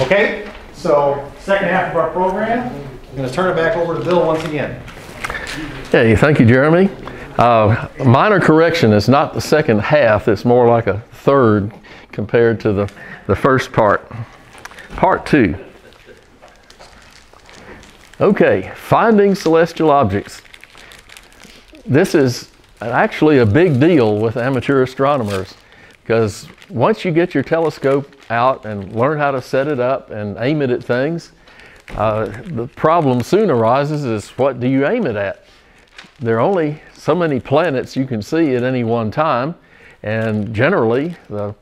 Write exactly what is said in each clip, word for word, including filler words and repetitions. Okay, so second half of our program, I'm going to turn it back over to Bill once again. Hey, thank you, Jeremy. Uh, minor correction, it's not the second half, it's more like a third compared to the, the first part. Part two. Okay, finding celestial objects. This is actually a big deal with amateur astronomers, because once you get your telescope out and learn how to set it up and aim it at things, uh, the problem soon arises is, what do you aim it at? There are only so many planets you can see at any one time, and generally, the,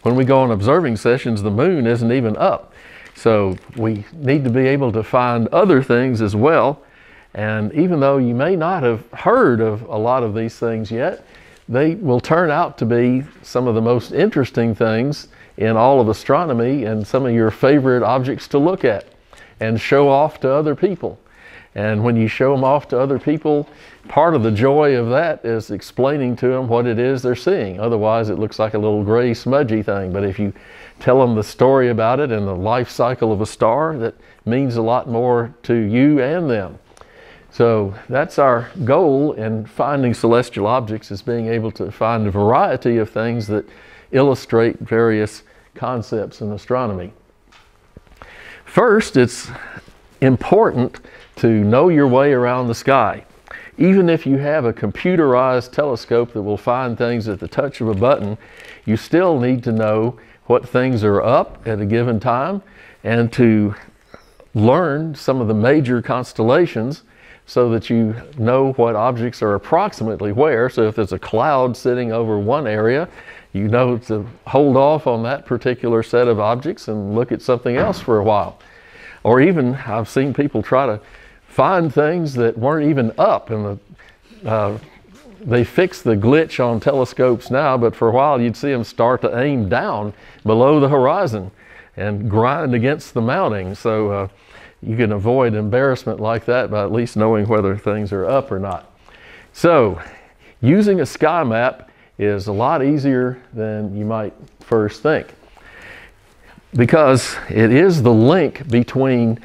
when we go on observing sessions, the moon isn't even up. So we need to be able to find other things as well. And even though you may not have heard of a lot of these things yet, they will turn out to be some of the most interesting things in all of astronomy, and some of your favorite objects to look at and show off to other people. And when you show them off to other people, part of the joy of that is explaining to them what it is they're seeing. Otherwise, it looks like a little gray, smudgy thing. But if you tell them the story about it and the life cycle of a star, that means a lot more to you and them. So that's our goal in finding celestial objects, is being able to find a variety of things that illustrate various concepts in astronomy. First, it's important to know your way around the sky. Even if you have a computerized telescope that will find things at the touch of a button, you still need to know what things are up at a given time, and to learn some of the major constellations so that you know what objects are approximately where. So if there's a cloud sitting over one area, you know to hold off on that particular set of objects and look at something else for a while. Or even, I've seen people try to find things that weren't even up, and the, uh, they fixed the glitch on telescopes now, but for a while you'd see them start to aim down below the horizon and grind against the mounting. So uh, you can avoid embarrassment like that by at least knowing whether things are up or not. So using a sky map is a lot easier than you might first think, because it is the link between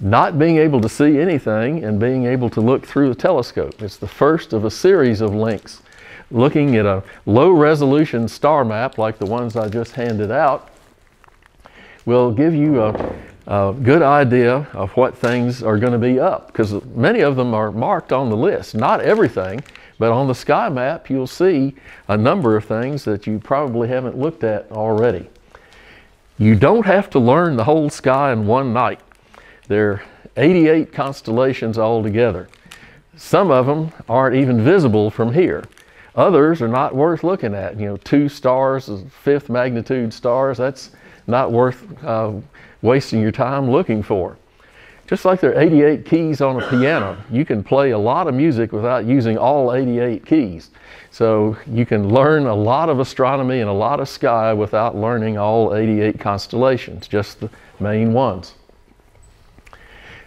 not being able to see anything and being able to look through the telescope. It's the first of a series of links. Looking at a low-resolution star map like the ones I just handed out will give you a, a good idea of what things are going to be up, because many of them are marked on the list. Not everything, but on the sky map you'll see a number of things that you probably haven't looked at already. You don't have to learn the whole sky in one night. There are eighty-eight constellations altogether. Some of them aren't even visible from here. Others are not worth looking at. You know, two stars, fifth magnitude stars, that's not worth uh, wasting your time looking for. Just like there are eighty-eight keys on a piano, you can play a lot of music without using all eighty-eight keys. So you can learn a lot of astronomy and a lot of sky without learning all eighty-eight constellations, just the main ones.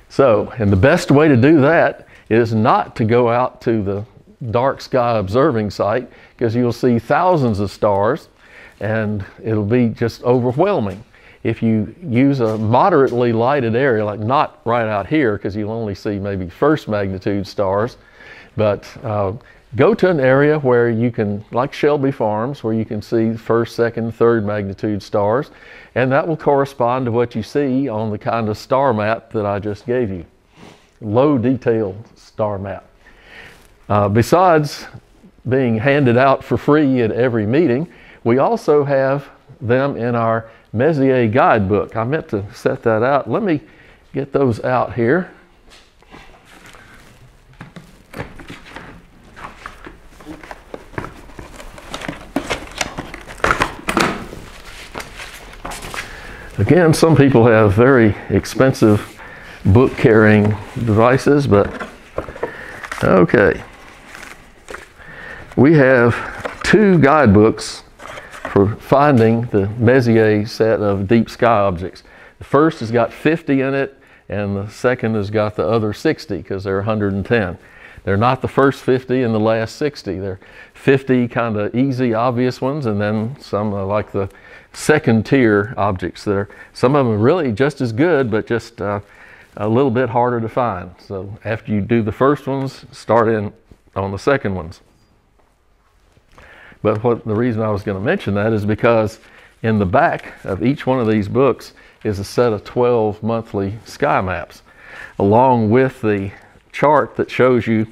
So, and the best way to do that is not to go out to the dark sky observing site, because you'll see thousands of stars and it'll be just overwhelming. If you use a moderately lighted area, like not right out here, because you'll only see maybe first magnitude stars, but uh, go to an area where you can, like Shelby Farms, where you can see first, second, third magnitude stars, and that will correspond to what you see on the kind of star map that I just gave you. Low detail star map. Uh, besides being handed out for free at every meeting, we also have them in our Messier guidebook. I meant to set that out. Let me get those out here. Again, some people have very expensive book-carrying devices, but okay. We have two guidebooks for finding the Messier set of deep sky objects. The first has got fifty in it, and the second has got the other sixty, because there are one hundred ten. They're not the first fifty and the last sixty. They're fifty kind of easy, obvious ones, and then some like the second tier objects that are, some of them are really just as good, but just uh, a little bit harder to find. So after you do the first ones, start in on the second ones. But what the reason I was going to mention that is because in the back of each one of these books is a set of twelve monthly sky maps, along with the chart that shows you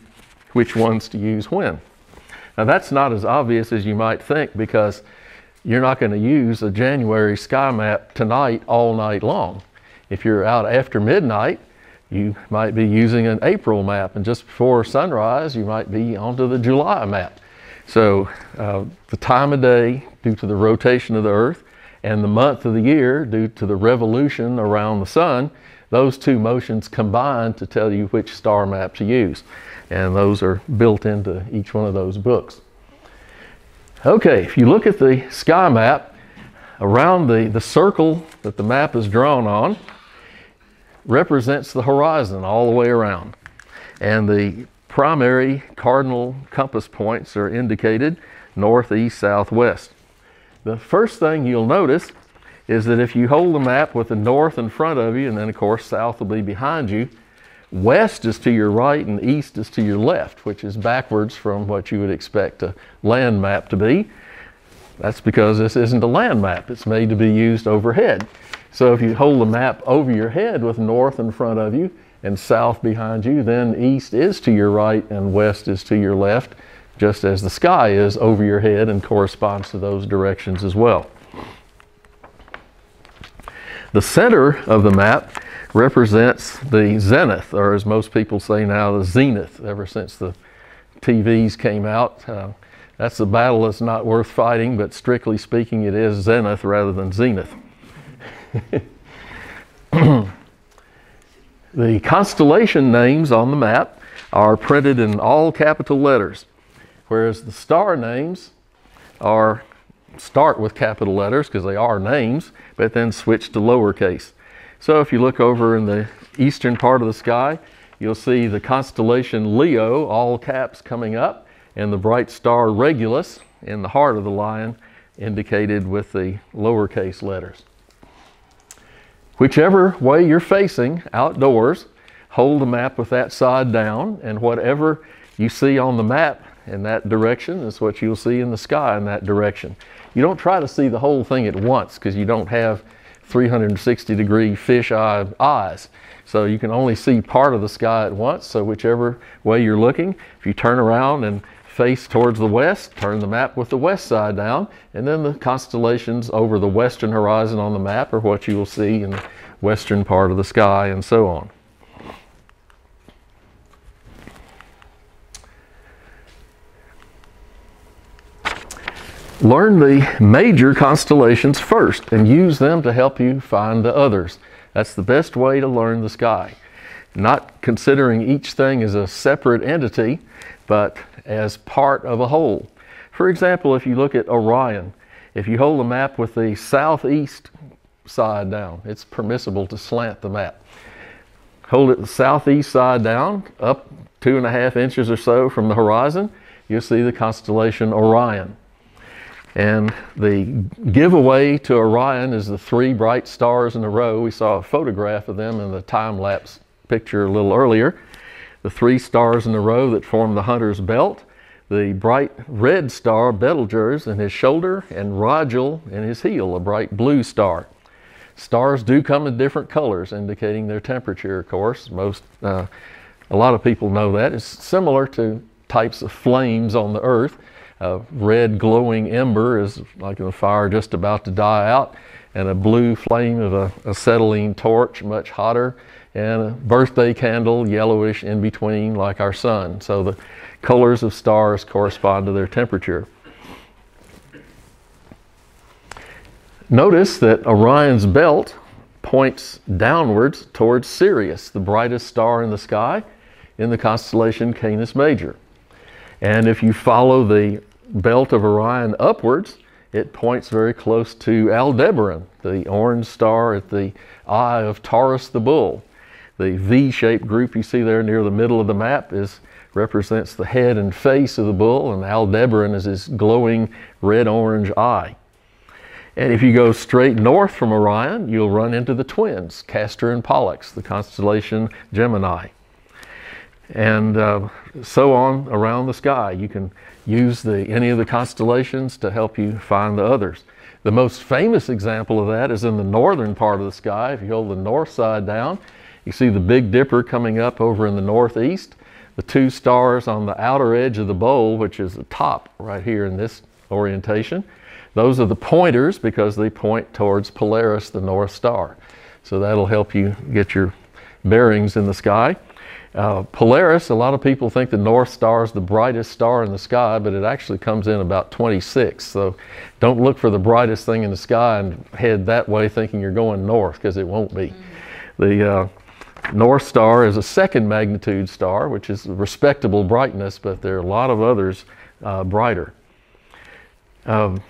which ones to use when. Now that's not as obvious as you might think, because you're not going to use a January sky map tonight all night long. If you're out after midnight, you might be using an April map, and just before sunrise, you might be onto the July map. So uh, the time of day due to the rotation of the Earth, and the month of the year due to the revolution around the sun, those two motions combine to tell you which star map to use. And those are built into each one of those books. Okay, if you look at the sky map, around the, the circle that the map is drawn on represents the horizon all the way around. And the primary cardinal compass points are indicated north, east, south, west. The first thing you'll notice is that if you hold the map with the north in front of you, and then of course south will be behind you, west is to your right and east is to your left, which is backwards from what you would expect a land map to be. That's because this isn't a land map. It's made to be used overhead. So if you hold the map over your head with north in front of you and south behind you, then east is to your right and west is to your left, just as the sky is over your head and corresponds to those directions as well. The center of the map represents the zenith, or as most people say now, the zenith, ever since the T Vs came out. Uh, that's a battle that's not worth fighting, but strictly speaking, it is zenith rather than zenith. The constellation names on the map are printed in all capital letters, whereas the star names are start with capital letters because they are names, but then switch to lowercase. So if you look over in the eastern part of the sky, you'll see the constellation Leo, all caps, coming up, and the bright star Regulus in the heart of the lion, indicated with the lowercase letters. Whichever way you're facing outdoors, hold the map with that side down, and whatever you see on the map in that direction is what you'll see in the sky in that direction. You don't try to see the whole thing at once because you don't have three hundred sixty degree fish eye eyes. So you can only see part of the sky at once. So whichever way you're looking, if you turn around and face towards the west, turn the map with the west side down, and then the constellations over the western horizon on the map are what you will see in the western part of the sky, and so on. Learn the major constellations first and use them to help you find the others. That's the best way to learn the sky. Not considering each thing as a separate entity, but as part of a whole. For example, if you look at Orion, if you hold the map with the southeast side down, it's permissible to slant the map. Hold it the southeast side down, up two and a half inches or so from the horizon, you'll see the constellation Orion. And the giveaway to Orion is the three bright stars in a row. We saw a photograph of them in the time-lapse picture a little earlier. The three stars in a row that form the Hunter's Belt, the bright red star Betelgeuse in his shoulder, and Rigel in his heel, a bright blue star. Stars do come in different colors, indicating their temperature, of course. Most, uh, a lot of people know that. It's similar to types of flames on the Earth. A red glowing ember is like a fire just about to die out, and a blue flame of an acetylene torch, much hotter, and a birthday candle, yellowish in between, like our sun. So the colors of stars correspond to their temperature. Notice that Orion's belt points downwards towards Sirius, the brightest star in the sky, in the constellation Canis Major. And if you follow the belt of Orion upwards, it points very close to Aldebaran, the orange star at the eye of Taurus the bull. The V-shaped group you see there near the middle of the map is, represents the head and face of the bull, and Aldebaran is his glowing red-orange eye. And if you go straight north from Orion, you'll run into the twins, Castor and Pollux, the constellation Gemini. And uh, so on around the sky. You can use the, any of the constellations to help you find the others. The most famous example of that is in the northern part of the sky. If you hold the north side down, you see the Big Dipper coming up over in the northeast, the two stars on the outer edge of the bowl, which is the top right here in this orientation. Those are the pointers because they point towards Polaris, the North Star. So that'll help you get your bearings in the sky. Uh, Polaris, a lot of people think the North Star is the brightest star in the sky, but it actually comes in about twenty-six. So don't look for the brightest thing in the sky and head that way thinking you're going north, because it won't be. Mm-hmm. The uh, North Star is a second magnitude star, which is respectable brightness, but there are a lot of others uh, brighter. Um,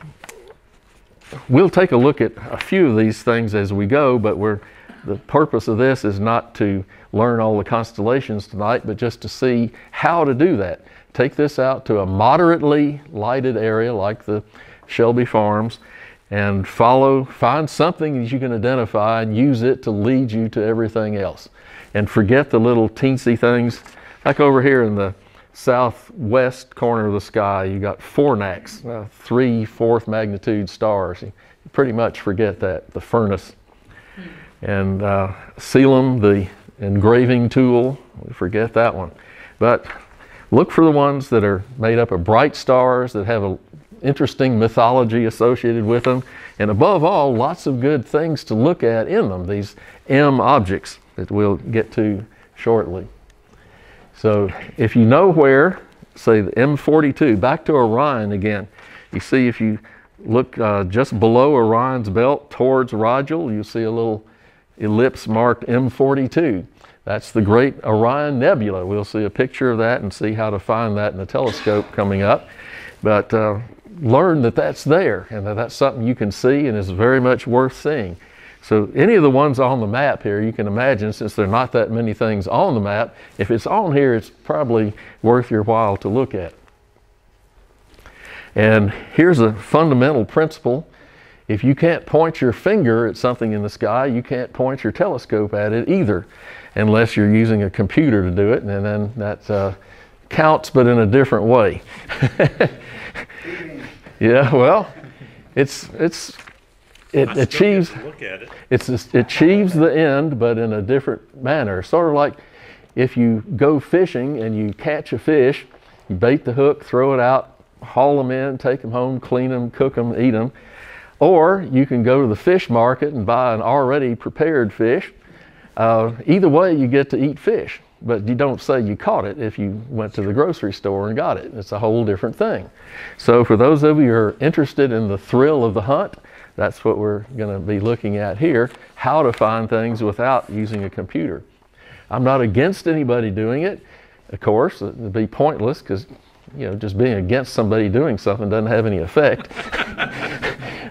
we'll take a look at a few of these things as we go, but we're the purpose of this is not to learn all the constellations tonight, but just to see how to do that. Take this out to a moderately lighted area like the Shelby Farms and follow, find something that you can identify and use it to lead you to everything else. And forget the little teensy things. Like over here in the southwest corner of the sky, you got Fornax, uh, three fourth magnitude stars. You pretty much forget that, the furnace. And uh, Coelum, the engraving tool, we forget that one. But look for the ones that are made up of bright stars that have an interesting mythology associated with them. And above all, lots of good things to look at in them, these M objects that we'll get to shortly. So if you know where, say the M forty-two, back to Orion again, you see if you look uh, just below Orion's belt towards Rigel, you see a little ellipse marked M forty-two. That's the Great Orion Nebula. We'll see a picture of that and see how to find that in the telescope coming up. But uh, learn that that's there and that that's something you can see and is very much worth seeing. So any of the ones on the map here, you can imagine, since there are not that many things on the map, if it's on here, it's probably worth your while to look at. And here's a fundamental principle. If you can't point your finger at something in the sky, you can't point your telescope at it either, unless you're using a computer to do it, and then that uh, counts, but in a different way. Yeah, well, it's, it's, it achieves, look at it. It's, it achieves the end, but in a different manner. Sort of like if you go fishing and you catch a fish, you bait the hook, throw it out, haul them in, take them home, clean them, cook them, eat them. Or you can go to the fish market and buy an already prepared fish. Uh, either way, you get to eat fish, but you don't say you caught it if you went to the grocery store and got it. It's a whole different thing. So for those of you who are interested in the thrill of the hunt, that's what we're going to be looking at here, how to find things without using a computer. I'm not against anybody doing it, of course. It would be pointless because, you know, just being against somebody doing something doesn't have any effect.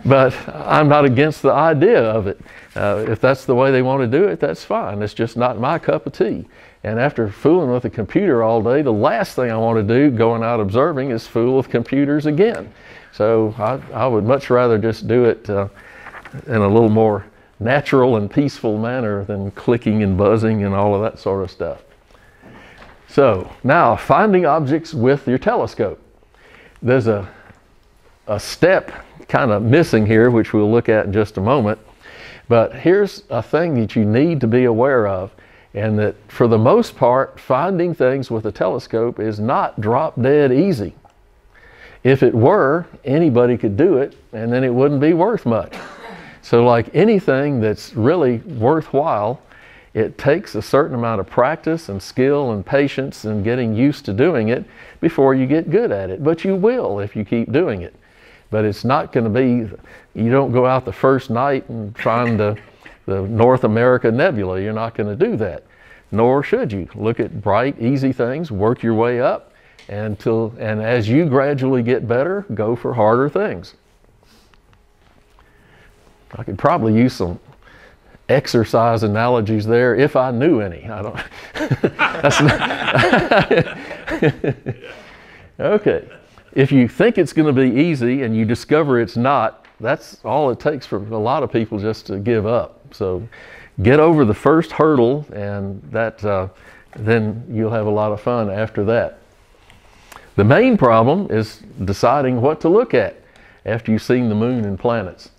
But I'm not against the idea of it. Uh, if that's the way they want to do it, that's fine. It's just not my cup of tea. And after fooling with a computer all day, the last thing I want to do going out observing is fool with computers again. So I, I would much rather just do it uh, in a little more natural and peaceful manner than clicking and buzzing and all of that sort of stuff. So now, finding objects with your telescope. There's a, a step kind of missing here, which we'll look at in just a moment. But here's a thing that you need to be aware of, and that for the most part, finding things with a telescope is not drop dead easy. If it were, anybody could do it, and then it wouldn't be worth much. So like anything that's really worthwhile, it takes a certain amount of practice and skill and patience and getting used to doing it before you get good at it. But you will if you keep doing it. But it's not going to be, you don't go out the first night and find the, the North America Nebula. You're not going to do that, nor should you. Look at bright, easy things, work your way up, until, and as you gradually get better, go for harder things. I could probably use some exercise analogies there if I knew any. I don't, that's not, okay. If you think it's going to be easy and you discover it's not, that's all it takes for a lot of people just to give up. So get over the first hurdle, and that uh, then you'll have a lot of fun after that. The main problem is deciding what to look at after you've seen the moon and planets.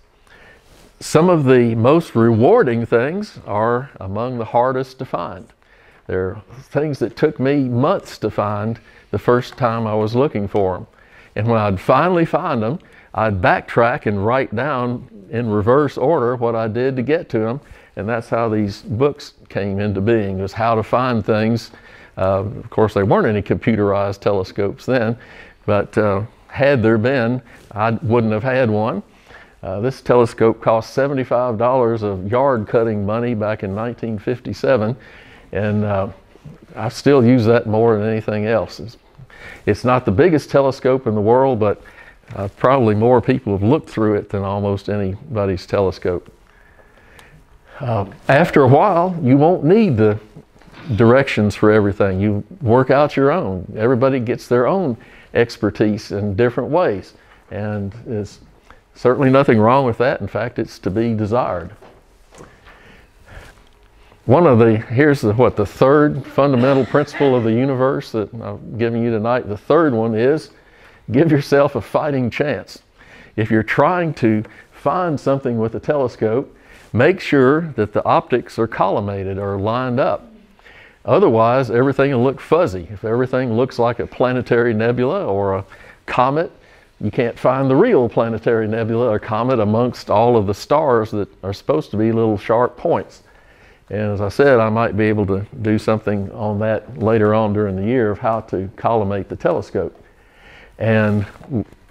Some of the most rewarding things are among the hardest to find. There are things that took me months to find the first time I was looking for them. And when I'd finally find them, I'd backtrack and write down in reverse order what I did to get to them. And that's how these books came into being, was how to find things. Uh, of course, there weren't any computerized telescopes then, but uh, had there been, I wouldn't have had one. Uh, this telescope cost seventy-five dollars of yard cutting money back in nineteen fifty-seven, and uh, I still use that more than anything else. It's, it's not the biggest telescope in the world, but uh, probably more people have looked through it than almost anybody's telescope. Uh, after a while, you won't need the directions for everything. You work out your own. Everybody gets their own expertise in different ways, and it's certainly nothing wrong with that. In fact, it's to be desired. One of the, here's the, what, the third fundamental principle of the universe that I'm giving you tonight. The third one is give yourself a fighting chance. If you're trying to find something with a telescope, make sure that the optics are collimated or lined up. Otherwise, everything will look fuzzy. If everything looks like a planetary nebula or a comet, you can't find the real planetary nebula or comet amongst all of the stars that are supposed to be little sharp points. And as I said, I might be able to do something on that later on during the year of how to collimate the telescope. And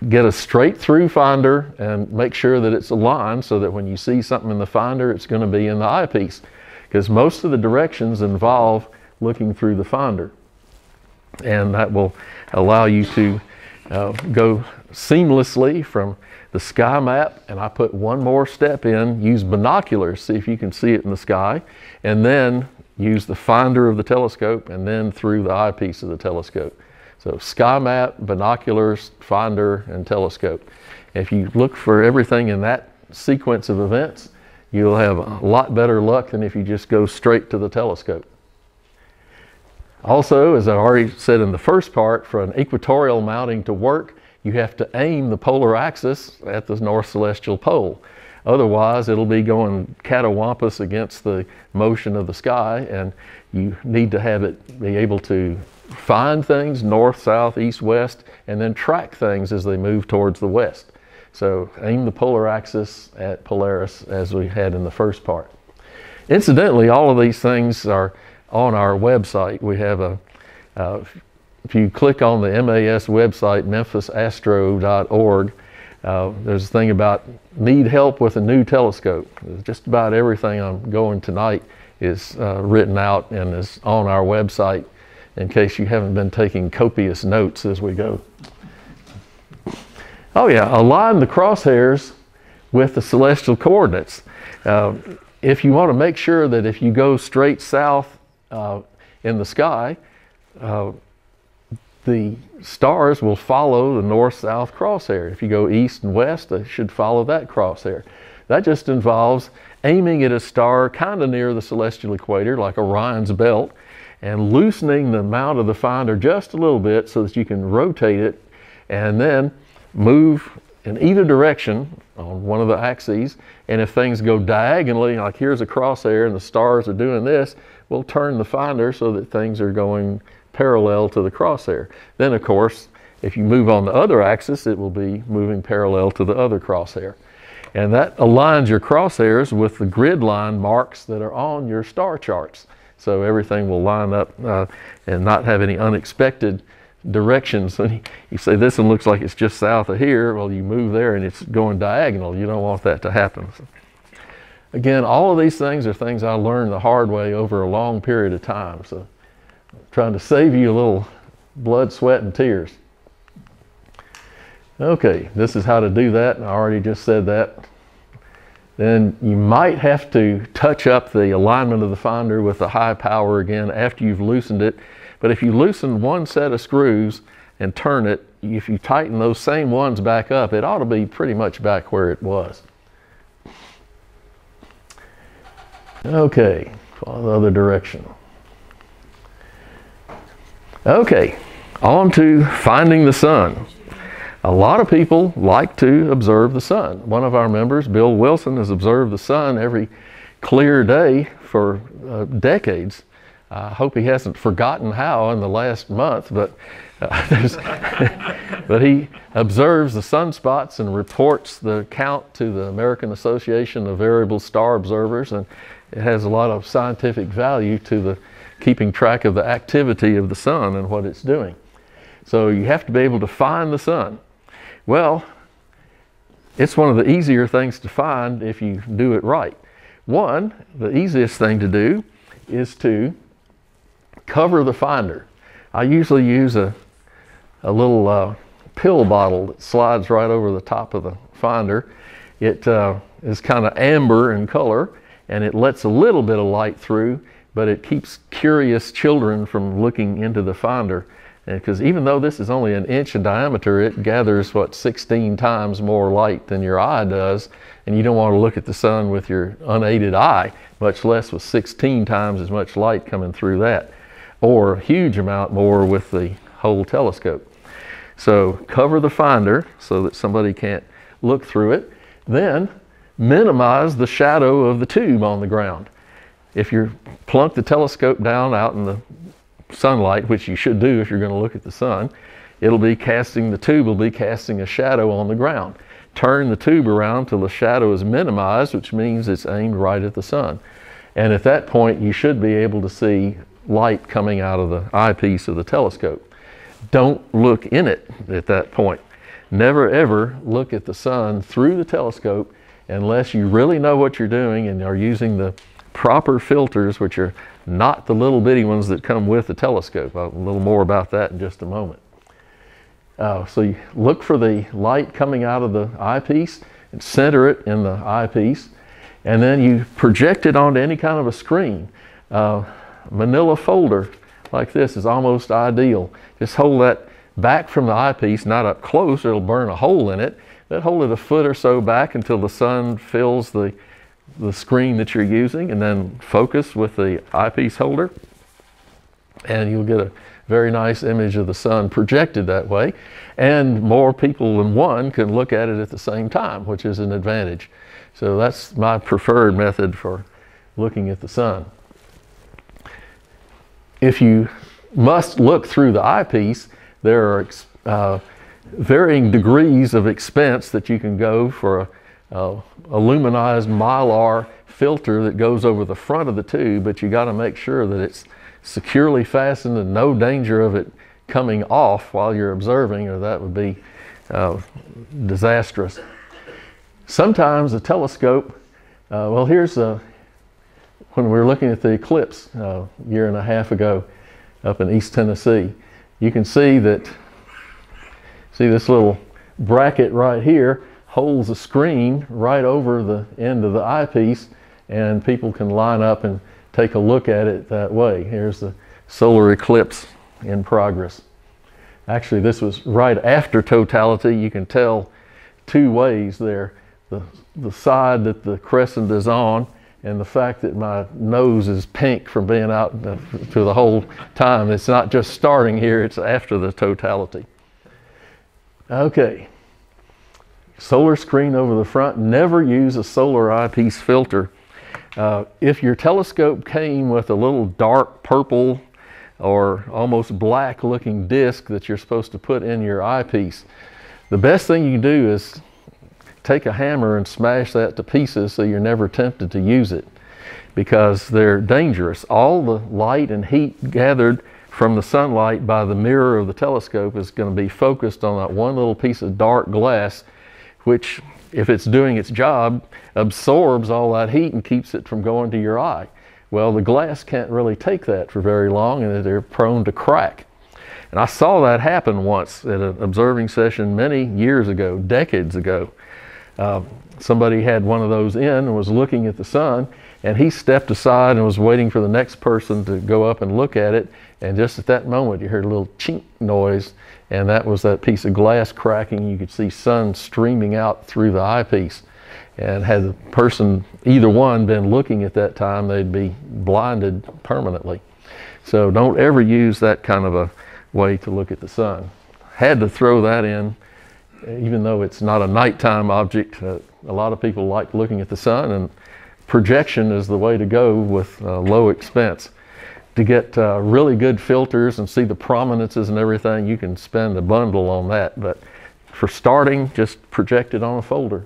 get a straight-through finder and make sure that it's aligned so that when you see something in the finder, it's going to be in the eyepiece, because most of the directions involve looking through the finder. And that will allow you to Uh, go seamlessly from the sky map, and I put one more step in, use binoculars, see if you can see it in the sky, and then use the finder of the telescope and then through the eyepiece of the telescope. So sky map, binoculars, finder, and telescope. If you look for everything in that sequence of events, you'll have a lot better luck than if you just go straight to the telescope. Also, as I already said in the first part, for an equatorial mounting to work, you have to aim the polar axis at the north celestial pole. Otherwise, it'll be going catawampus against the motion of the sky, and you need to have it be able to find things north, south, east, west, and then track things as they move towards the west. So aim the polar axis at Polaris as we had in the first part. Incidentally, all of these things are on our website. We have a, uh, if you click on the M A S website, memphis astro dot org, uh, there's a thing about need help with a new telescope. Just about everything I'm going tonight is uh, written out and is on our website in case you haven't been taking copious notes as we go. Oh yeah, align the crosshairs with the celestial coordinates. Uh, if you want to make sure that if you go straight south Uh, in the sky, uh, the stars will follow the north-south crosshair. If you go east and west, they should follow that crosshair. That just involves aiming at a star kind of near the celestial equator, like Orion's belt, and loosening the mount of the finder just a little bit so that you can rotate it and then move in either direction on one of the axes. And if things go diagonally, like here's a crosshair and the stars are doing this, we'll turn the finder so that things are going parallel to the crosshair. Then, of course, if you move on the other axis, it will be moving parallel to the other crosshair. And that aligns your crosshairs with the grid line marks that are on your star charts. So everything will line up uh, and not have any unexpected directions. And you say, this one looks like it's just south of here. Well, you move there and it's going diagonal. You don't want that to happen. So again, all of these things are things I learned the hard way over a long period of time. So I'm trying to save you a little blood, sweat, and tears. Okay, this is how to do that. And I already just said that. Then you might have to touch up the alignment of the finder with the high power again after you've loosened it. But if you loosen one set of screws and turn it, if you tighten those same ones back up, it ought to be pretty much back where it was. Okay, follow the other direction. Okay, on to finding the sun. A lot of people like to observe the sun. One of our members, Bill Wilson, has observed the sun every clear day for uh, decades. I uh, hope he hasn't forgotten how in the last month, but, uh, but he observes the sunspots and reports the count to the American Association of Variable Star Observers, and it has a lot of scientific value to the keeping track of the activity of the sun and what it's doing. So you have to be able to find the sun. Well, it's one of the easier things to find if you do it right. One, the easiest thing to do is to cover the finder. I usually use a, a little uh, pill bottle that slides right over the top of the finder. It uh, is kind of amber in color, and it lets a little bit of light through, but it keeps curious children from looking into the finder. Because even though this is only an inch in diameter, it gathers, what, sixteen times more light than your eye does, and you don't want to look at the sun with your unaided eye, much less with sixteen times as much light coming through that, or a huge amount more with the whole telescope. So cover the finder so that somebody can't look through it. Then minimize the shadow of the tube on the ground. If you plunk the telescope down out in the sunlight, which you should do if you're going to look at the sun, it'll be casting, the tube will be casting a shadow on the ground. Turn the tube around till the shadow is minimized, which means it's aimed right at the sun. And at that point, you should be able to see light coming out of the eyepiece of the telescope. Don't look in it at that point. Never ever look at the sun through the telescope unless you really know what you're doing and are using the proper filters, which are not the little bitty ones that come with the telescope. A little more about that in just a moment. Uh, so you look for the light coming out of the eyepiece and center it in the eyepiece, and then you project it onto any kind of a screen. Uh, manila folder like this is almost ideal. Just hold that back from the eyepiece, not up close, it'll burn a hole in it. Then hold it a foot or so back until the sun fills the the screen that you're using, and then focus with the eyepiece holder, and you'll get a very nice image of the sun projected that way, and more people than one can look at it at the same time, which is an advantage. So that's my preferred method for looking at the sun. If you must look through the eyepiece, there are uh, varying degrees of expense that you can go for a Uh, aluminized mylar filter that goes over the front of the tube, but you got to make sure that it's securely fastened and no danger of it coming off while you're observing, or that would be uh, disastrous. Sometimes the telescope, uh, well here's a, when we were looking at the eclipse uh, a year and a half ago up in East Tennessee, you can see that, see this little bracket right here holds the screen right over the end of the eyepiece, and people can line up and take a look at it that way. Here's the solar eclipse in progress. Actually, this was right after totality. You can tell two ways there. The, the side that the crescent is on, and the fact that my nose is pink from being out to the whole time. It's not just starting here, it's after the totality. Okay. Solar screen over the front. Never use a solar eyepiece filter. Uh, if your telescope came with a little dark purple or almost black looking disc that you're supposed to put in your eyepiece, the best thing you can do is take a hammer and smash that to pieces so you're never tempted to use it, because they're dangerous. All the light and heat gathered from the sunlight by the mirror of the telescope is going to be focused on that one little piece of dark glass, which, if it's doing its job, absorbs all that heat and keeps it from going to your eye. Well, the glass can't really take that for very long, and they're prone to crack. And I saw that happen once at an observing session many years ago, decades ago. Uh, somebody had one of those in and was looking at the sun, and he stepped aside and was waiting for the next person to go up and look at it. And just at that moment, you heard a little chink noise, and that was that piece of glass cracking. You could see sun streaming out through the eyepiece. And had the person, either one, been looking at that time, they'd be blinded permanently. So don't ever use that kind of a way to look at the sun. Had to throw that in, even though it's not a nighttime object. Uh, a lot of people like looking at the sun, and projection is the way to go with uh, low expense. To get uh, really good filters and see the prominences and everything, you can spend a bundle on that. But for starting, just project it on a folder.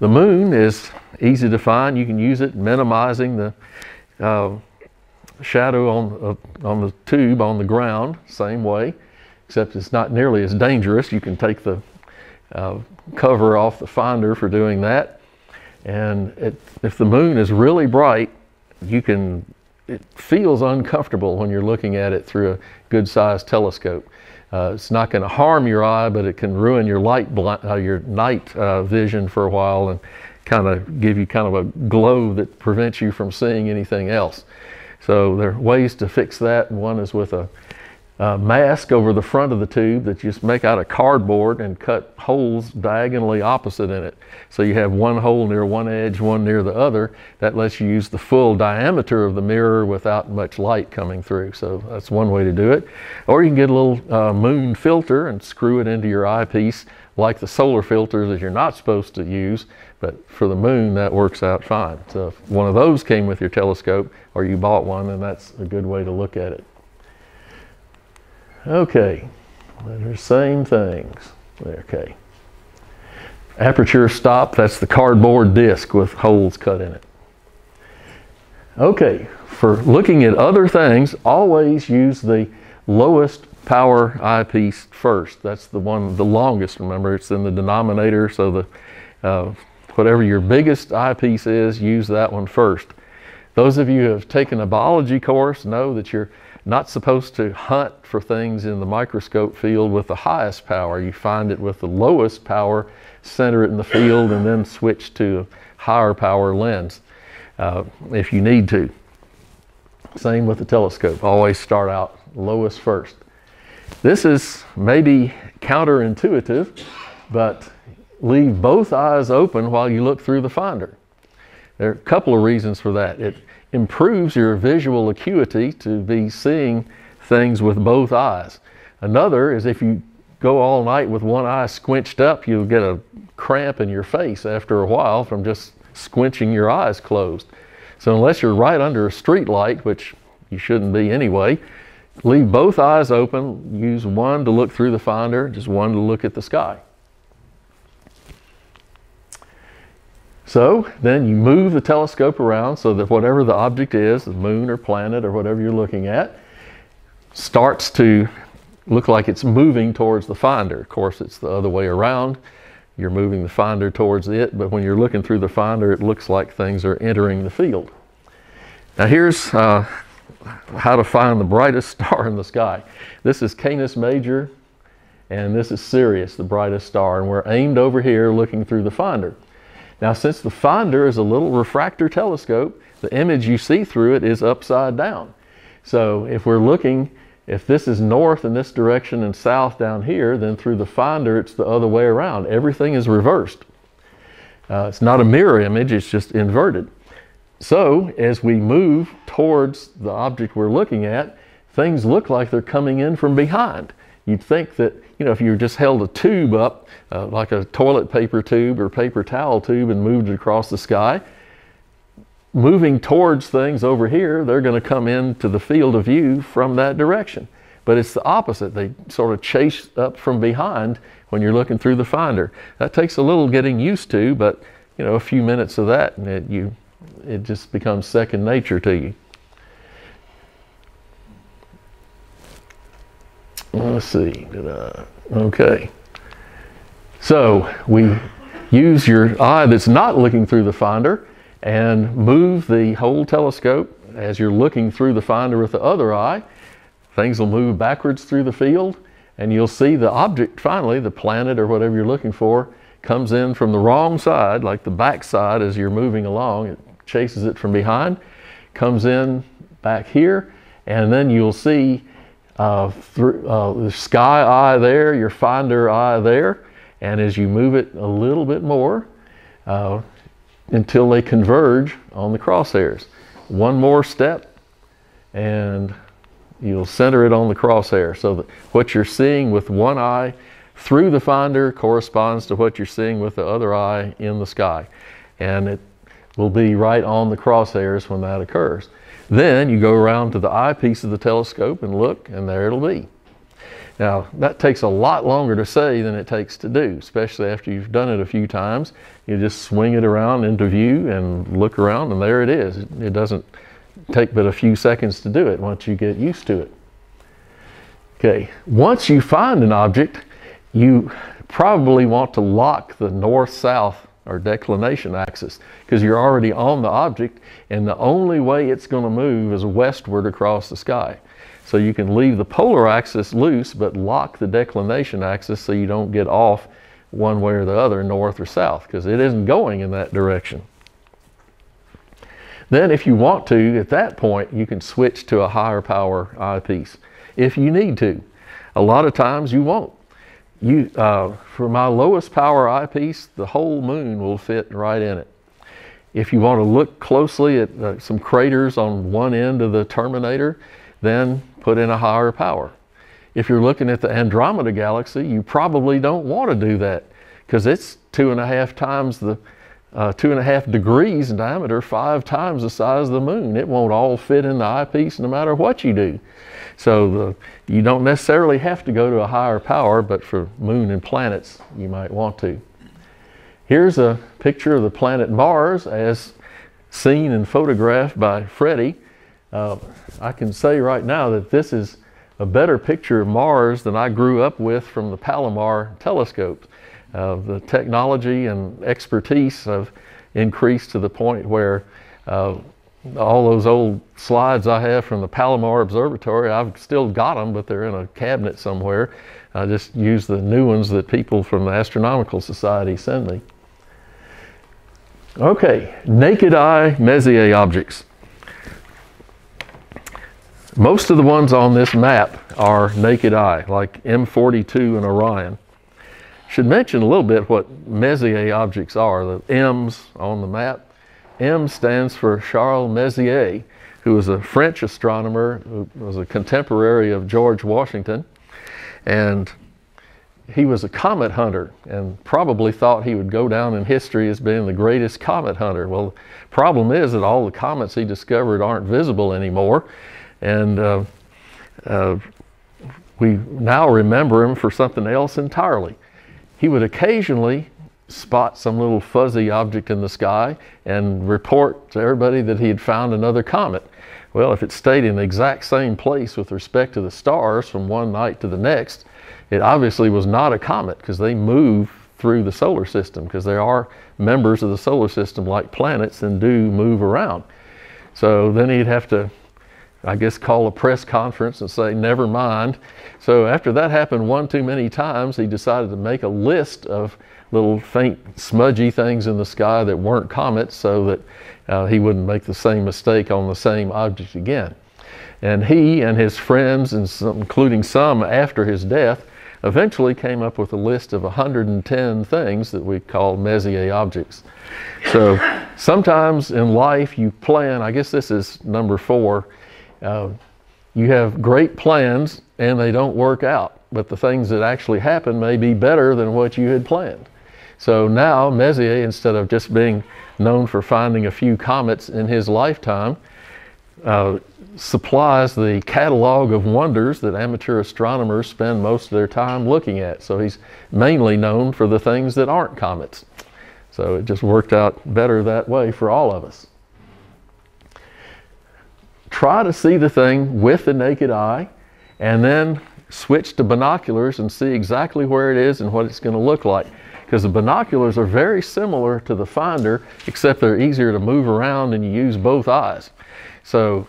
The moon is easy to find. You can use it minimizing the uh, shadow on, uh, on the tube on the ground, same way, except it's not nearly as dangerous. You can take the uh, cover off the finder for doing that. And it, if the moon is really bright, you can, it feels uncomfortable when you're looking at it through a good-sized telescope. Uh, it's not going to harm your eye, but it can ruin your light, uh, your night uh, vision for a while, and kind of give you kind of a glow that prevents you from seeing anything else. So there are ways to fix that. One is with a, a mask over the front of the tube that you just make out of cardboard and cut holes diagonally opposite in it. So you have one hole near one edge, one near the other. That lets you use the full diameter of the mirror without much light coming through. So that's one way to do it. Or you can get a little uh, moon filter and screw it into your eyepiece, like the solar filters that you're not supposed to use, but for the moon, that works out fine. So if one of those came with your telescope, or you bought one, then that's a good way to look at it. Okay, there's same things. Okay. Aperture stop, that's the cardboard disc with holes cut in it. Okay, for looking at other things, always use the lowest power eyepiece first. That's the one, the longest, remember, it's in the denominator, so the uh, whatever your biggest eyepiece is, use that one first. Those of you who have taken a biology course know that you're not supposed to hunt for things in the microscope field with the highest power. You find it with the lowest power, center it in the field, and then switch to a higher power lens uh, if you need to. Same with the telescope. Always start out lowest first. This is maybe counterintuitive, but leave both eyes open while you look through the finder. There are a couple of reasons for that. It improves your visual acuity to be seeing things with both eyes. Another is if you go all night with one eye squinched up, you'll get a cramp in your face after a while from just squinching your eyes closed. So unless you're right under a street light, which you shouldn't be anyway, leave both eyes open, use one to look through the finder, just one to look at the sky. So then you move the telescope around so that whatever the object is, the moon or planet or whatever you're looking at, starts to look like it's moving towards the finder. Of course, it's the other way around. You're moving the finder towards it, but when you're looking through the finder, it looks like things are entering the field. Now here's uh, how to find the brightest star in the sky. This is Canis Major, and this is Sirius, the brightest star, and we're aimed over here looking through the finder. Now, since the finder is a little refractor telescope, the image you see through it is upside down. So if we're looking, if this is north in this direction and south down here, then through the finder it's the other way around. Everything is reversed. Uh, it's not a mirror image, it's just inverted. So, as we move towards the object we're looking at, things look like they're coming in from behind. You'd think that, you know, if you just held a tube up, uh, like a toilet paper tube or paper towel tube, and moved it across the sky, moving towards things over here, they're going to come into the field of view from that direction. But it's the opposite. They sort of chase up from behind when you're looking through the finder. That takes a little getting used to, but, you know, a few minutes of that, and it, you... it just becomes second nature to you. Let's see, did I? Okay. So we use your eye that's not looking through the finder and move the whole telescope. As you're looking through the finder with the other eye, things will move backwards through the field, and you'll see the object finally, the planet or whatever you're looking for, comes in from the wrong side, like the back side as you're moving along, it chases it from behind, comes in back here, and then you'll see uh, through, uh, the sky eye there, your finder eye there, and as you move it a little bit more uh, until they converge on the crosshairs. One more step and you'll center it on the crosshair, so that what you're seeing with one eye through the finder corresponds to what you're seeing with the other eye in the sky. And it will be right on the crosshairs when that occurs. Then you go around to the eyepiece of the telescope and look, and there it'll be. Now, that takes a lot longer to say than it takes to do, especially after you've done it a few times. You just swing it around into view and look around, and there it is. It, it doesn't take but a few seconds to do it once you get used to it. Okay, once you find an object, you probably want to lock the north-south or declination axis, because you're already on the object, and the only way it's going to move is westward across the sky. So you can leave the polar axis loose, but lock the declination axis so you don't get off one way or the other, north or south, because it isn't going in that direction. Then if you want to, at that point, you can switch to a higher power eyepiece, if you need to. A lot of times you won't. You, uh, for my lowest power eyepiece, the whole moon will fit right in it. If you want to look closely at uh, some craters on one end of the terminator, then put in a higher power. If you're looking at the Andromeda Galaxy, you probably don't want to do that, because it's two and a half times the, uh, two and a half degrees in diameter, five times the size of the moon. It won't all fit in the eyepiece no matter what you do. So the, you don't necessarily have to go to a higher power, but for moon and planets, you might want to. Here's a picture of the planet Mars as seen and photographed by Freddie. Uh, I can say right now that this is a better picture of Mars than I grew up with from the Palomar telescopes. Uh, the technology and expertise have increased to the point where uh, all those old slides I have from the Palomar Observatory, I've still got them, but they're in a cabinet somewhere. I just use the new ones that people from the Astronomical Society send me. Okay, naked eye Messier objects. Most of the ones on this map are naked eye, like M forty-two and Orion. Should mention a little bit what Messier objects are, the M's on the map. M stands for Charles Messier, who was a French astronomer, who was a contemporary of George Washington. And he was a comet hunter and probably thought he would go down in history as being the greatest comet hunter. Well, the problem is that all the comets he discovered aren't visible anymore. And uh, uh, we now remember him for something else entirely. He would occasionally spot some little fuzzy object in the sky and report to everybody that he had found another comet. Well, if it stayed in the exact same place with respect to the stars from one night to the next, it obviously was not a comet, because they move through the solar system, because there are members of the solar system like planets and do move around. So then he'd have to, I guess, call a press conference and say, never mind. So after that happened one too many times, he decided to make a list of little faint smudgy things in the sky that weren't comets, so that uh, he wouldn't make the same mistake on the same object again. And he and his friends, and some, including some after his death, eventually came up with a list of one hundred ten things that we call Messier objects. So sometimes in life you plan, I guess this is number four, Uh, you have great plans and they don't work out, but the things that actually happen may be better than what you had planned. So now Messier, instead of just being known for finding a few comets in his lifetime, uh, supplies the catalog of wonders that amateur astronomers spend most of their time looking at. So he's mainly known for the things that aren't comets. So it just worked out better that way for all of us. Try to see the thing with the naked eye, and then switch to binoculars and see exactly where it is and what it's going to look like. Because the binoculars are very similar to the finder, except they're easier to move around and you use both eyes. So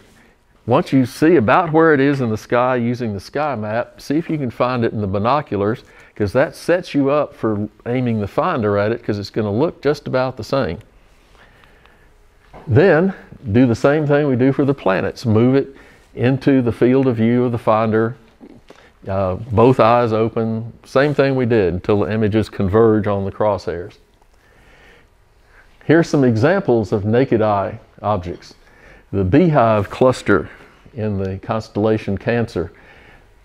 Once you see about where it is in the sky using the sky map, see if you can find it in the binoculars, because that sets you up for aiming the finder at it, because it's going to look just about the same. Then do the same thing we do for the planets. Move it into the field of view of the finder, uh, both eyes open, same thing we did until the images converge on the crosshairs. Here's some examples of naked eye objects. The Beehive cluster in the constellation Cancer.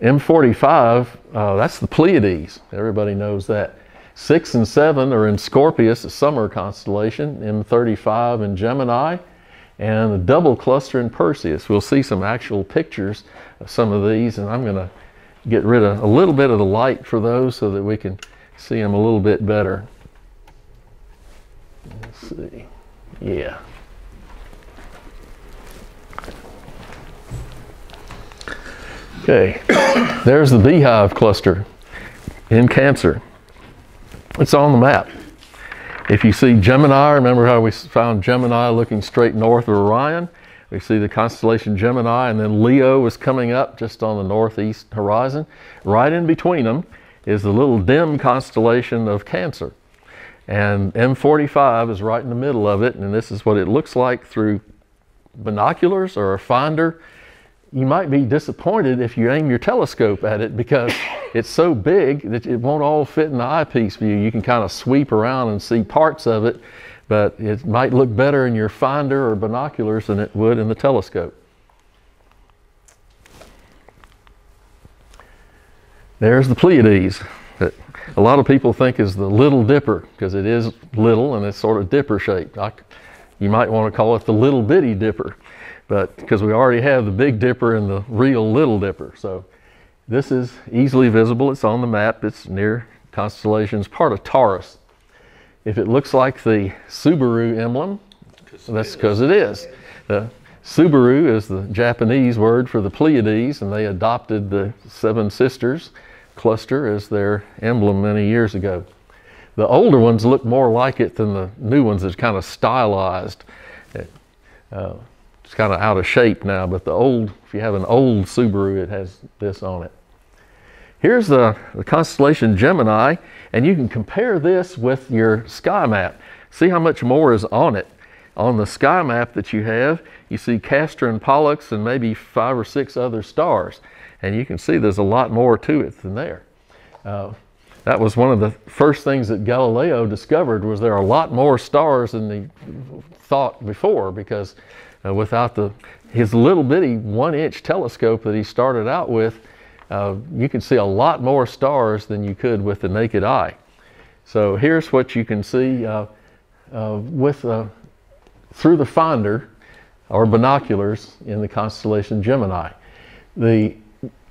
M forty-five, uh, that's the Pleiades. Everybody knows that. Six and seven are in Scorpius, a summer constellation. M thirty-five in Gemini, and a double cluster in Perseus. We'll see some actual pictures of some of these, and I'm going to get rid of a little bit of the light for those so that we can see them a little bit better. Let's see. Yeah. Okay, there's the Beehive cluster in Cancer. It's on the map. If you see Gemini, remember how we found Gemini looking straight north of Orion? We see the constellation Gemini, and then Leo was coming up just on the northeast horizon. Right in between them is the little dim constellation of Cancer. And M forty-five is right in the middle of it, and this is what it looks like through binoculars or a finder. You might be disappointed if you aim your telescope at it, because it's so big that it won't all fit in the eyepiece view. You can kind of sweep around and see parts of it, but it might look better in your finder or binoculars than it would in the telescope. There's the Pleiades that a lot of people think is the Little Dipper, because it is little and it's sort of dipper shaped. You might want to call it the Little Bitty Dipper, but because we already have the Big Dipper and the real Little Dipper. So this is easily visible. It's on the map. It's near constellations, part of Taurus. If it looks like the Subaru emblem, that's because it is. The Subaru is the Japanese word for the Pleiades, and they adopted the Seven Sisters cluster as their emblem many years ago. The older ones look more like it than the new ones. It's kind of stylized. Uh, It's kind of out of shape now, but the old, if you have an old Subaru, it has this on it. Here's the, the constellation Gemini, and you can compare this with your sky map. See how much more is on it. On the sky map that you have, you see Castor and Pollux and maybe five or six other stars. And you can see there's a lot more to it than there. Uh, that was one of the first things that Galileo discovered, was there are a lot more stars than he thought before, because Uh, without the, his little bitty one-inch telescope that he started out with, uh, you can see a lot more stars than you could with the naked eye. So here's what you can see uh, uh, with, uh, through the finder or binoculars in the constellation Gemini. The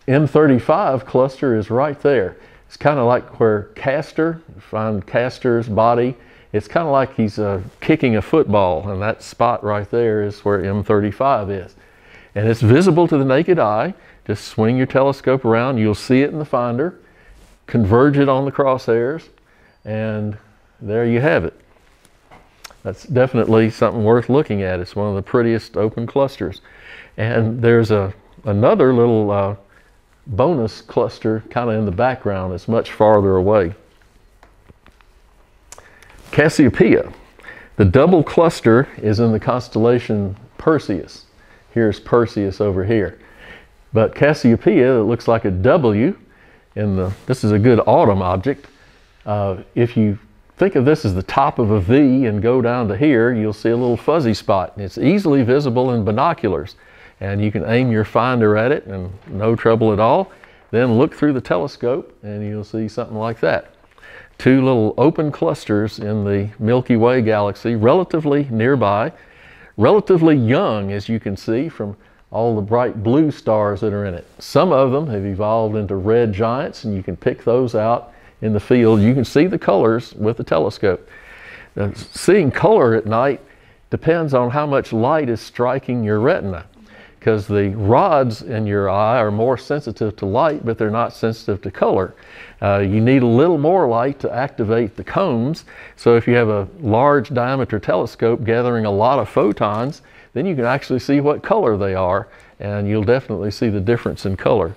M thirty-five cluster is right there. It's kind of like where Castor, find Castor's body, it's kind of like he's uh, kicking a football, and that spot right there is where M thirty-five is. And it's visible to the naked eye. Just swing your telescope around, you'll see it in the finder, converge it on the crosshairs, and there you have it. That's definitely something worth looking at. It's one of the prettiest open clusters. And there's a, another little uh, bonus cluster kind of in the background. It's much farther away. Cassiopeia. The double cluster is in the constellation Perseus. Here's Perseus over here. But Cassiopeia, it looks like a W in the, this is a good autumn object. Uh, if you think of this as the top of a V and go down to here, you'll see a little fuzzy spot. It's easily visible in binoculars, and you can aim your finder at it and no trouble at all. Then look through the telescope and you'll see something like that. Two little open clusters in the Milky Way galaxy, relatively nearby, relatively young, as you can see from all the bright blue stars that are in it. Some of them have evolved into red giants, and you can pick those out in the field. You can see the colors with the telescope. Now, seeing color at night depends on how much light is striking your retina, because the rods in your eye are more sensitive to light, but they're not sensitive to color. Uh, you need a little more light to activate the cones. So if you have a large diameter telescope gathering a lot of photons, then you can actually see what color they are and you'll definitely see the difference in color.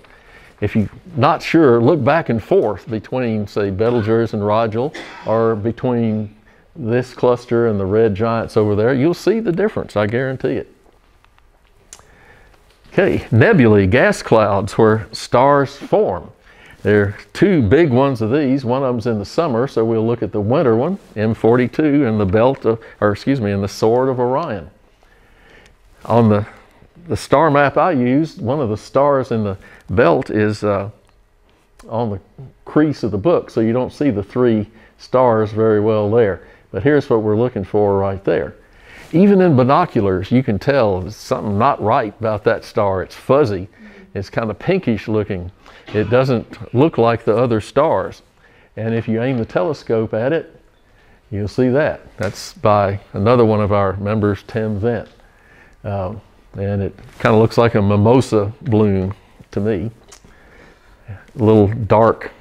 If you're not sure, look back and forth between, say, Betelgeuse and Rigel, or between this cluster and the red giants over there. You'll see the difference, I guarantee it. Okay, nebulae, gas clouds where stars form. There are two big ones of these. One of them's in the summer, so we'll look at the winter one, M forty-two, and the belt of, or excuse me, in the sword of Orion. On the the star map I used, one of the stars in the belt is uh, on the crease of the book, so you don't see the three stars very well there. But here's what we're looking for right there. Even in binoculars, you can tell there's something not right about that star. It's fuzzy. It's kind of pinkish looking. It doesn't look like the other stars. And if you aim the telescope at it, you'll see that. That's by another one of our members, Tim Vent. Um, and it kind of looks like a mimosa bloom to me. Little dark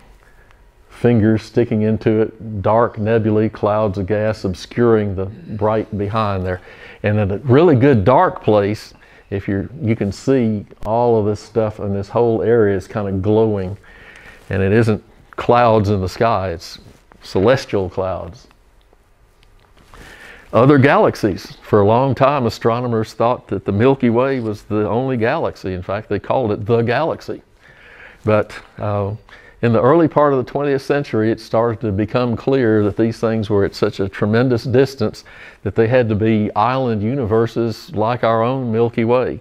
fingers sticking into it, dark nebulae, clouds of gas obscuring the bright behind there. And in a really good dark place, if you're, you can see all of this stuff, and this whole area is kind of glowing, and it isn't clouds in the sky, it's celestial clouds. Other galaxies. For a long time, astronomers thought that the Milky Way was the only galaxy. In fact, they called it the galaxy. But uh, in the early part of the twentieth century, it started to become clear that these things were at such a tremendous distance that they had to be island universes like our own Milky Way.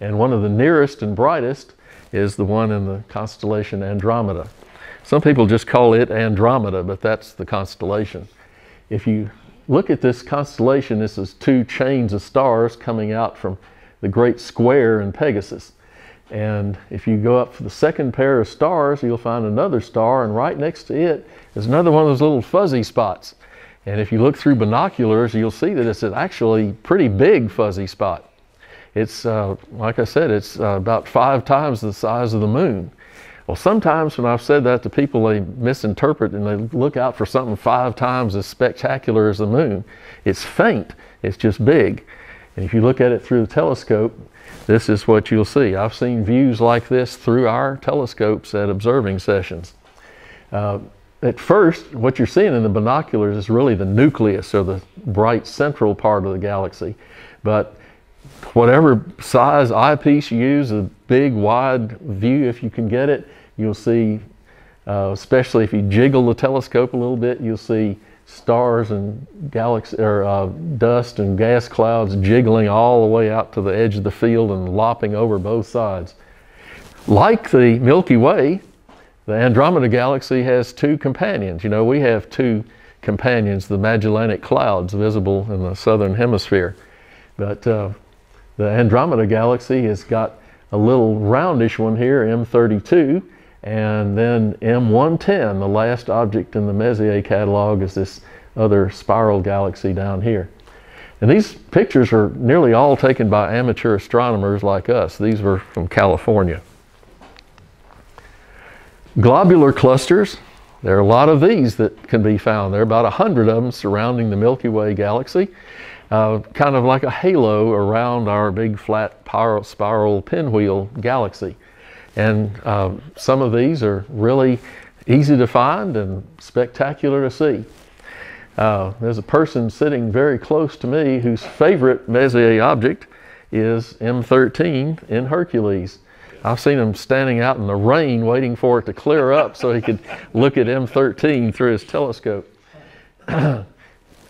And one of the nearest and brightest is the one in the constellation Andromeda. Some people just call it Andromeda, but that's the constellation. If you look at this constellation, this is two chains of stars coming out from the great square in Pegasus. And if you go up for the second pair of stars, you'll find another star, and right next to it is another one of those little fuzzy spots. And if you look through binoculars, you'll see that it's actually a pretty big fuzzy spot. It's, uh, like I said, it's uh, about five times the size of the moon. Well, sometimes when I've said that to people, they misinterpret and they look out for something five times as spectacular as the moon. It's faint, it's just big. And if you look at it through the telescope, this is what you'll see. I've seen views like this through our telescopes at observing sessions. Uh, at first, what you're seeing in the binoculars is really the nucleus, or the bright central part of the galaxy. But whatever size eyepiece you use, a big wide view if you can get it, you'll see, uh, especially if you jiggle the telescope a little bit, you'll see stars and galaxy, or uh, dust and gas clouds jiggling all the way out to the edge of the field and lopping over both sides. Like the Milky Way, the Andromeda Galaxy has two companions. You know, we have two companions, the Magellanic Clouds, visible in the southern hemisphere. But uh, the Andromeda Galaxy has got a little roundish one here, M thirty-two, and then M one ten, the last object in the Messier catalog, is this other spiral galaxy down here. And these pictures are nearly all taken by amateur astronomers like us. These were from California. Globular clusters. There are a lot of these that can be found. There are about a hundred of them surrounding the Milky Way galaxy, uh, kind of like a halo around our big flat spiral pinwheel galaxy. And uh, some of these are really easy to find and spectacular to see. Uh, there's a person sitting very close to me whose favorite Messier object is M thirteen in Hercules. I've seen him standing out in the rain waiting for it to clear up so he could look at M thirteen through his telescope.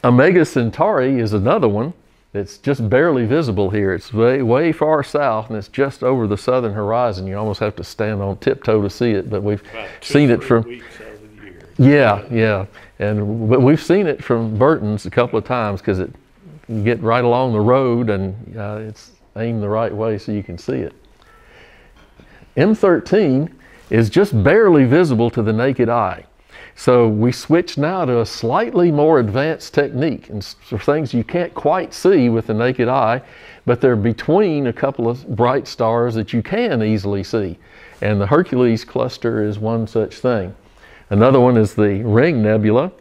Omega Centauri is another one that's just barely visible here. It's way, way far south, and it's just over the southern horizon. You almost have to stand on tiptoe to see it, but we've seen it from... Weeks out of the year. Yeah, yeah. And but we've seen it from Burton's a couple of times, because it you get right along the road, and uh, it's aimed the right way so you can see it. M thirteen is just barely visible to the naked eye. So we switch now to a slightly more advanced technique, and for things you can't quite see with the naked eye, but they're between a couple of bright stars that you can easily see. And the Hercules cluster is one such thing. Another one is the Ring Nebula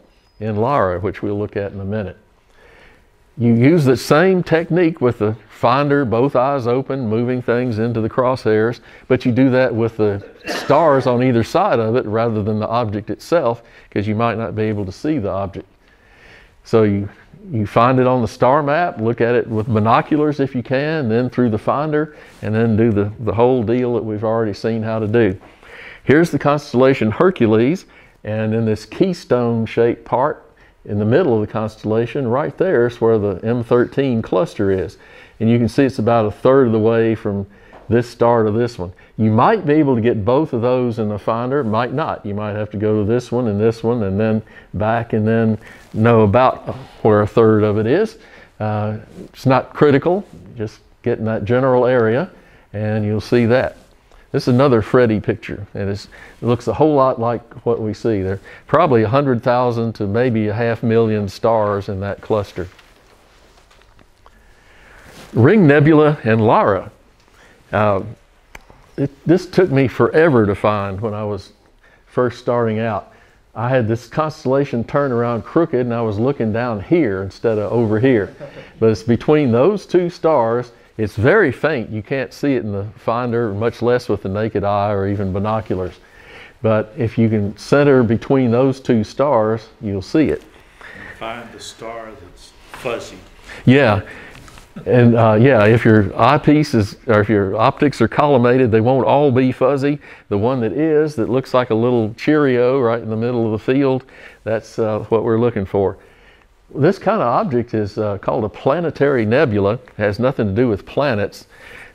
in Lyra, which we'll look at in a minute. you use the same technique with the finder, both eyes open, moving things into the crosshairs, but you do that with the stars on either side of it rather than the object itself, because you might not be able to see the object. So you, you find it on the star map, look at it with binoculars if you can, then through the finder, and then do the, the whole deal that we've already seen how to do. Here's the constellation Hercules, and in this keystone-shaped part, in the middle of the constellation, right there is where the M thirteen cluster is. And you can see it's about a third of the way from this star to this one. You might be able to get both of those in the finder, might not. You might have to go to this one and this one and then back and then know about where a third of it is. Uh, it's not critical, just get in that general area and you'll see that. This is another Freddie picture, and it's, it looks a whole lot like what we see. There are probably one hundred thousand to maybe a half million stars in that cluster. Ring Nebula and Lyra. Uh, it, this took me forever to find when I was first starting out. I had this constellation turned around crooked, and I was looking down here instead of over here. But it's between those two stars. It's very faint. You can't see it in the finder, much less with the naked eye or even binoculars. But if you can center between those two stars, you'll see it. Find the star that's fuzzy. Yeah. And uh, yeah, if your eyepiece is, or if your optics are collimated, they won't all be fuzzy. The one that is, that looks like a little Cheerio right in the middle of the field, that's uh, what we're looking for. This kind of object is uh, called a planetary nebula. It has nothing to do with planets.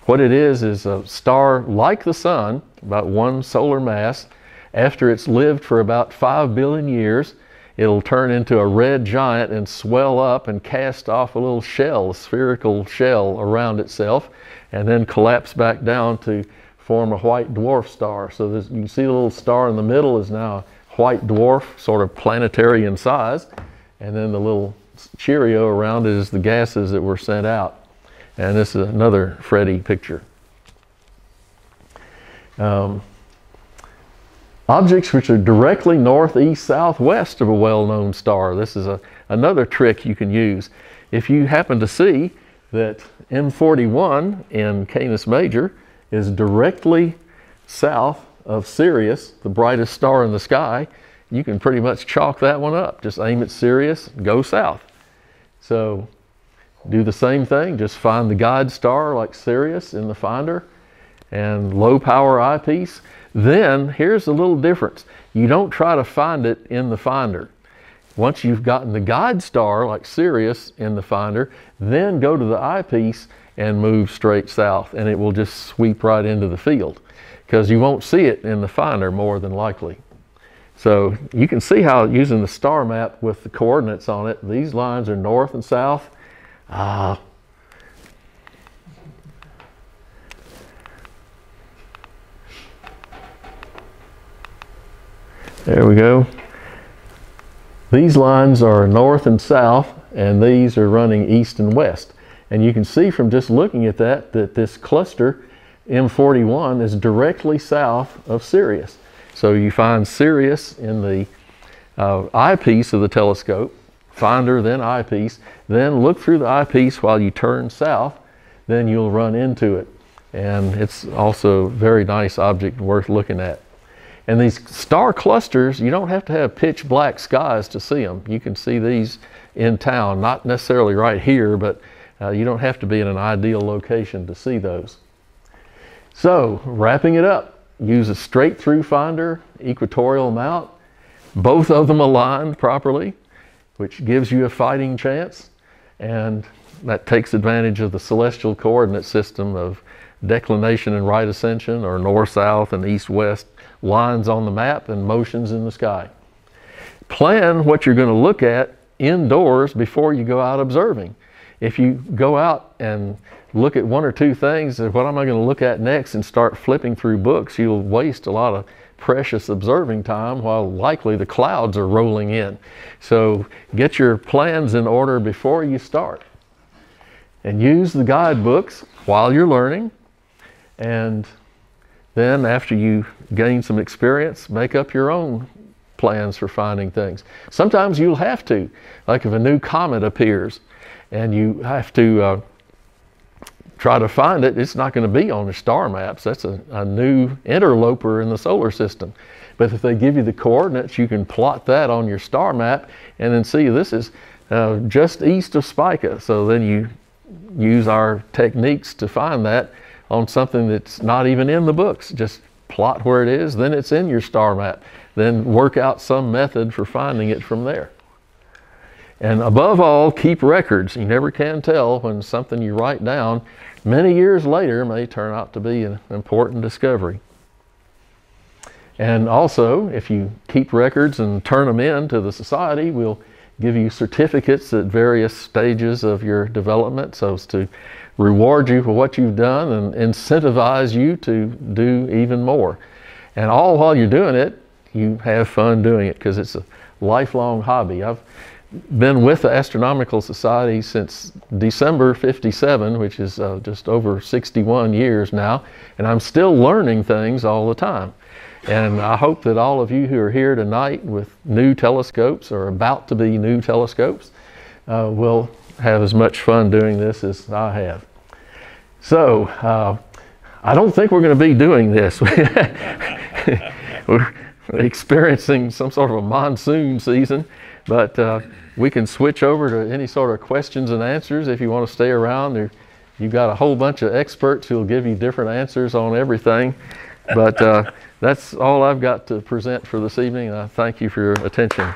What it is is a star like the sun, about one solar mass. After it's lived for about five billion years, it'll turn into a red giant and swell up and cast off a little shell, a spherical shell around itself, and then collapse back down to form a white dwarf star. So this, you can see the little star in the middle is now a white dwarf, sort of planetary in size. And then the little Cheerio around it is the gases that were sent out. And this is another Freddie picture. Um, objects which are directly north, east, southwest of a well-known star. This is a, another trick you can use. If you happen to see that M forty-one in Canis Major is directly south of Sirius, the brightest star in the sky, you can pretty much chalk that one up. Just aim at Sirius, go south. So do the same thing, just find the guide star like Sirius in the finder and low power eyepiece. Then here's a little difference. You don't try to find it in the finder. Once you've gotten the guide star like Sirius in the finder, then go to the eyepiece and move straight south, and it will just sweep right into the field because you won't see it in the finder more than likely. So you can see how using the star map with the coordinates on it, these lines are north and south. Uh, there we go. These lines are north and south, and these are running east and west. And you can see from just looking at that, that this cluster M forty-one is directly south of Sirius. So you find Sirius in the uh, eyepiece of the telescope, finder, then eyepiece, then look through the eyepiece while you turn south, then you'll run into it. And it's also a very nice object worth looking at. And these star clusters, you don't have to have pitch black skies to see them. You can see these in town, not necessarily right here, but uh, you don't have to be in an ideal location to see those. So wrapping it up. Use a straight-through finder, equatorial mount, both of them aligned properly, which gives you a fighting chance, and that takes advantage of the celestial coordinate system of declination and right ascension, or north-south and east-west lines on the map and motions in the sky. Plan what you're going to look at indoors before you go out observing. If you go out and look at one or two things, what am I going to look at next, and start flipping through books, you'll waste a lot of precious observing time while likely the clouds are rolling in. So get your plans in order before you start. And use the guidebooks while you're learning. And then after you gain some experience, make up your own plans for finding things. Sometimes you'll have to, like if a new comet appears and you have to uh, try to find it. It's not going to be on the star maps. That's a, a new interloper in the solar system. But if they give you the coordinates, you can plot that on your star map and then see this is uh, just east of Spica. So then you use our techniques to find that on something that's not even in the books. Just plot where it is, then it's in your star map. Then work out some method for finding it from there. And above all, keep records. You never can tell when something you write down many years later may turn out to be an important discovery. And also, if you keep records and turn them in to the society, we'll give you certificates at various stages of your development so as to reward you for what you've done and incentivize you to do even more. And all while you're doing it, you have fun doing it because it's a lifelong hobby. I've been with the Astronomical Society since December fifty-seven, which is uh, just over sixty-one years now, and I'm still learning things all the time. And I hope that all of you who are here tonight with new telescopes or about to be new telescopes uh, will have as much fun doing this as I have. So uh, I don't think we're going to be doing this. We're experiencing some sort of a monsoon season, but uh, we can switch over to any sort of questions and answers if you want to stay around. There, you've got a whole bunch of experts who'll give you different answers on everything. But uh, that's all I've got to present for this evening, and I thank you for your attention.